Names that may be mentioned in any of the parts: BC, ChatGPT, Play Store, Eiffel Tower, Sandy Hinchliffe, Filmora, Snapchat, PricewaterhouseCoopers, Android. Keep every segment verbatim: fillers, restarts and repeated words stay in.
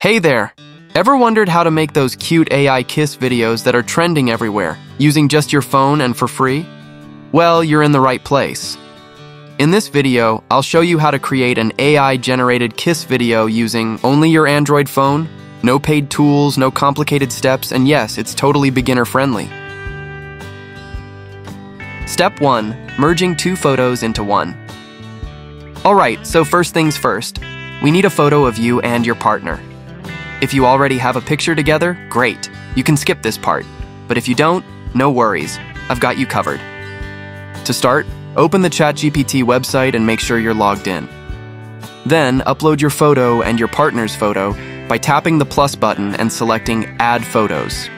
Hey there! Ever wondered how to make those cute A I kiss videos that are trending everywhere, using just your phone and for free? Well, you're in the right place. In this video, I'll show you how to create an A I-generated kiss video using only your Android phone, no paid tools, no complicated steps, and yes, it's totally beginner-friendly. Step one. Merging two photos into one. Alright, so first things first. We need a photo of you and your partner. If you already have a picture together, great, you can skip this part. But if you don't, no worries, I've got you covered. To start, open the ChatGPT website and make sure you're logged in. Then, upload your photo and your partner's photo by tapping the plus button and selecting Add Photos.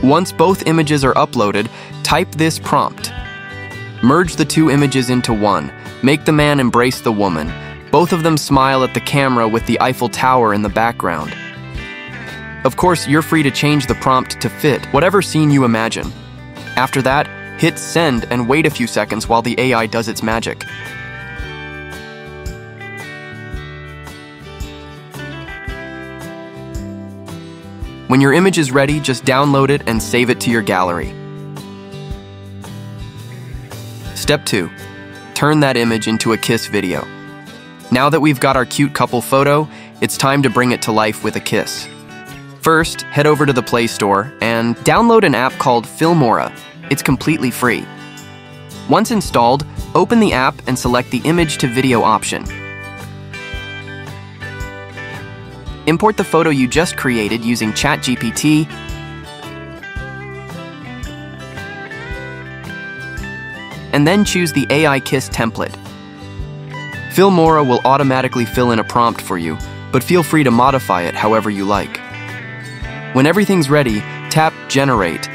Once both images are uploaded, type this prompt. Merge the two images into one. Make the man embrace the woman. Both of them smile at the camera with the Eiffel Tower in the background. Of course, you're free to change the prompt to fit whatever scene you imagine. After that, hit send and wait a few seconds while the A I does its magic. When your image is ready, just download it and save it to your gallery. Step two. Turn that image into a kiss video. Now that we've got our cute couple photo, it's time to bring it to life with a kiss. First, head over to the Play Store and download an app called Filmora. It's completely free. Once installed, open the app and select the image to video option. Import the photo you just created using ChatGPT, and then choose the A I kiss template. Filmora will automatically fill in a prompt for you, but feel free to modify it however you like. When everything's ready, tap Generate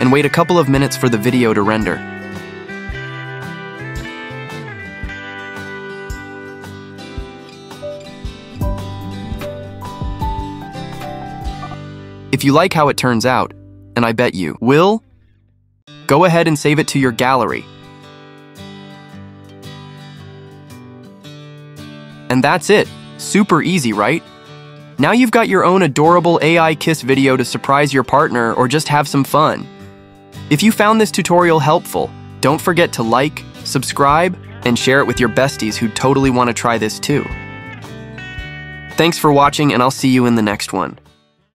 and wait a couple of minutes for the video to render. If you like how it turns out, and I bet you will, go ahead and save it to your gallery. And that's it. Super easy, right? Now you've got your own adorable A I kiss video to surprise your partner or just have some fun. If you found this tutorial helpful, don't forget to like, subscribe, and share it with your besties who totally want to try this too. Thanks for watching, and I'll see you in the next one.